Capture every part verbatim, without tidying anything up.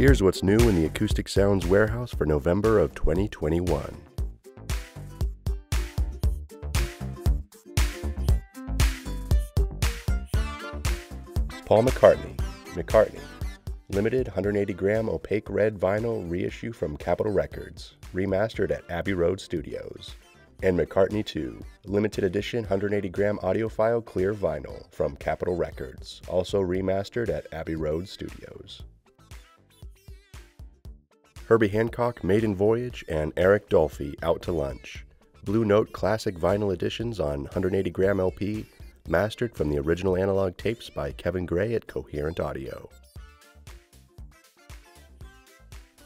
Here's what's new in the Acoustic Sounds Warehouse for November of twenty twenty-one. Paul McCartney, McCartney, limited one hundred eighty gram opaque red vinyl reissue from Capitol Records, remastered at Abbey Road Studios. And McCartney two, limited edition one hundred eighty gram audiophile clear vinyl from Capitol Records, also remastered at Abbey Road Studios. Herbie Hancock, Maiden Voyage, and Eric Dolphy, Out to Lunch, Blue Note classic vinyl editions on one hundred eighty gram L P, mastered from the original analog tapes by Kevin Gray at Cohearent Audio.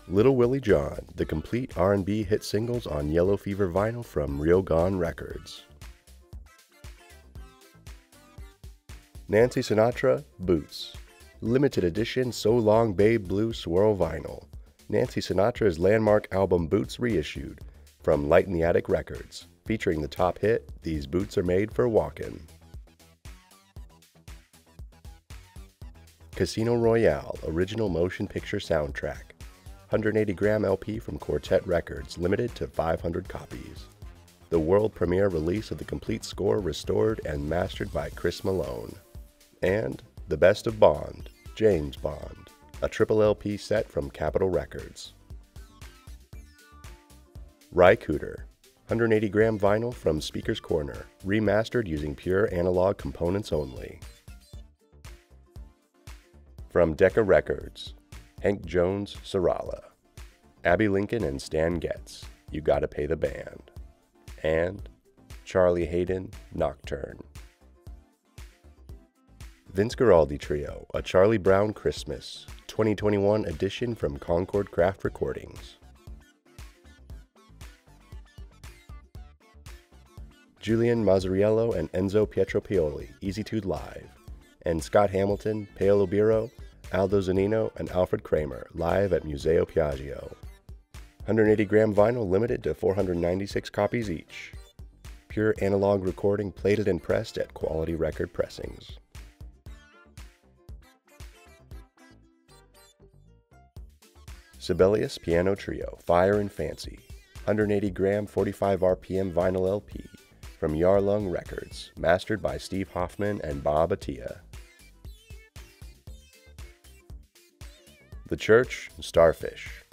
Little Willie John, the complete R and B hit singles on Yellow Fever Vinyl from Real Gone Records. Nancy Sinatra, Boots, limited edition So Long Babe Blue Swirl Vinyl, Nancy Sinatra's landmark album Boots reissued from Light in the Attic Records, featuring the top hit, These Boots Are Made for Walkin'. Casino Royale, original motion picture soundtrack, one hundred eighty gram L P from Quartet Records, limited to five hundred copies. The world premiere release of the complete score restored and mastered by Chris Malone. And The Best of Bond, James Bond, a triple L P set from Capitol Records. Ry Cooder, one hundred eighty gram vinyl from Speaker's Corner, remastered using pure analog components only. From Decca Records, Hank Jones, Sarala, Abby Lincoln and Stan Getz, You Gotta Pay the Band, and Charlie Hayden, Nocturne. Vince Guaraldi Trio, A Charlie Brown Christmas, twenty twenty-one edition from Concord Craft Recordings. Julian Mazzariello and Enzo Pietropioli, Easy two Live, and Scott Hamilton, Paolo Biro, Aldo Zanino, and Alfred Kramer, live at Museo Piaggio. one hundred eighty gram vinyl limited to four hundred ninety-six copies each. Pure analog recording plated and pressed at Quality Record Pressings. Sibelius Piano Trio, Fire and Fancy, one hundred eighty gram forty-five R P M vinyl L P from Yarlung Records, mastered by Steve Hoffman and Bob Attia. The Church, Starfish,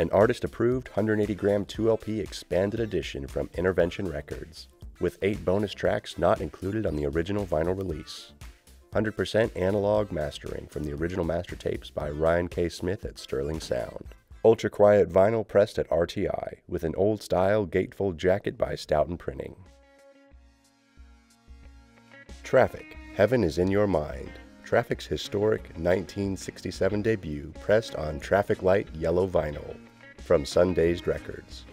an artist-approved one hundred eighty gram two L P expanded edition from Intervention Records, with eight bonus tracks not included on the original vinyl release. one hundred percent analog mastering from the original master tapes by Ryan K. Smith at Sterling Sound. Ultra-quiet vinyl pressed at R T I, with an old-style gatefold jacket by Stoughton Printing. Traffic, Heaven Is In Your Mind, Traffic's historic nineteen sixty-seven debut pressed on Traffic Light Yellow Vinyl from Sundazed Records.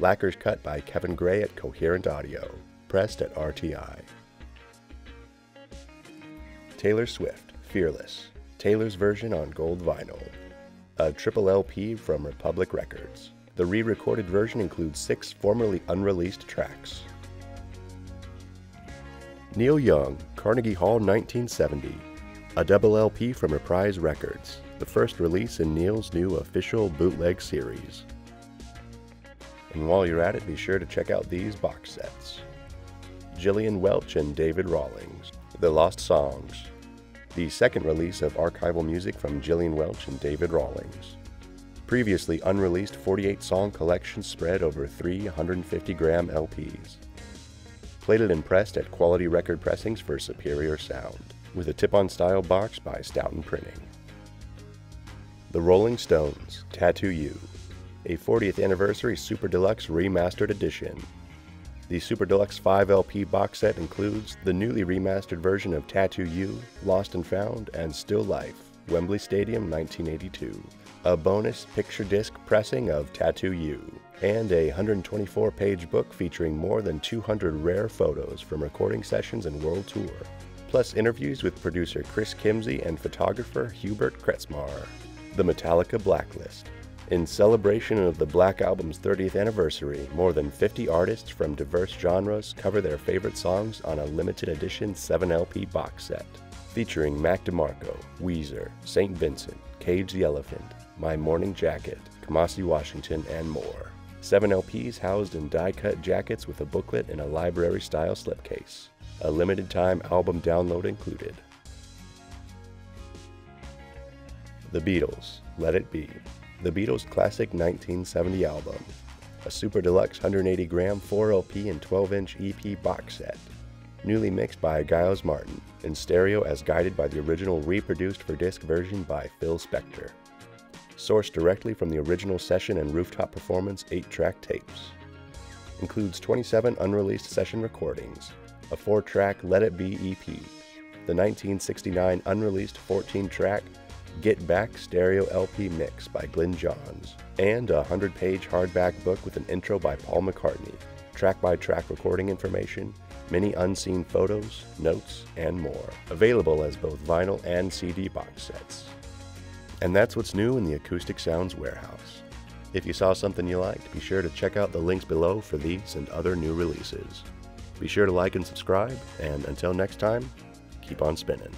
Lacquer's cut by Kevin Gray at Cohearent Audio, pressed at R T I. Taylor Swift, Fearless, Taylor's version on gold vinyl, a triple L P from Republic Records. The re-recorded version includes six formerly unreleased tracks. Neil Young, Carnegie Hall nineteen seventy, a double L P from Reprise Records, the first release in Neil's new official bootleg series. And while you're at it, be sure to check out these box sets. Gillian Welch and David Rawlings, The Lost Songs, the second release of archival music from Gillian Welch and David Rawlings. Previously unreleased forty-eight song collection spread over three one hundred fifty gram L Ps. Plated and pressed at Quality Record Pressings for superior sound, with a tip-on style box by Stoughton Printing. The Rolling Stones, Tattoo You, a fortieth anniversary Super Deluxe remastered edition. The Super Deluxe five L P box set includes the newly remastered version of Tattoo You, Lost and Found, and Still Life, Wembley Stadium nineteen eighty-two, a bonus picture disc pressing of Tattoo You, and a one hundred twenty-four page book featuring more than two hundred rare photos from recording sessions and world tour, plus interviews with producer Chris Kimsey and photographer Hubert Kretzmar. The Metallica Blacklist. In celebration of the Black Album's thirtieth anniversary, more than fifty artists from diverse genres cover their favorite songs on a limited edition seven L P box set, featuring Mac DeMarco, Weezer, Saint Vincent, Cage the Elephant, My Morning Jacket, Kamasi, Washington, and more. Seven L Ps housed in die-cut jackets with a booklet and a library-style slipcase. A limited-time album download included. The Beatles, Let It Be. The Beatles' classic nineteen seventy album. A super deluxe one hundred eighty gram four L P and twelve inch E P box set. Newly mixed by Giles Martin, in stereo as guided by the original reproduced for disc version by Phil Spector. Sourced directly from the original session and rooftop performance eight track tapes. Includes twenty-seven unreleased session recordings, a four track Let It Be E P, the nineteen sixty-nine unreleased fourteen track Get Back stereo L P mix by Glyn Johns, and a one hundred page hardback book with an intro by Paul McCartney, track-by-track recording information, many unseen photos, notes, and more, available as both vinyl and C D box sets. And that's what's new in the Acoustic Sounds Warehouse. If you saw something you liked, be sure to check out the links below for these and other new releases. Be sure to like and subscribe, and until next time, keep on spinning.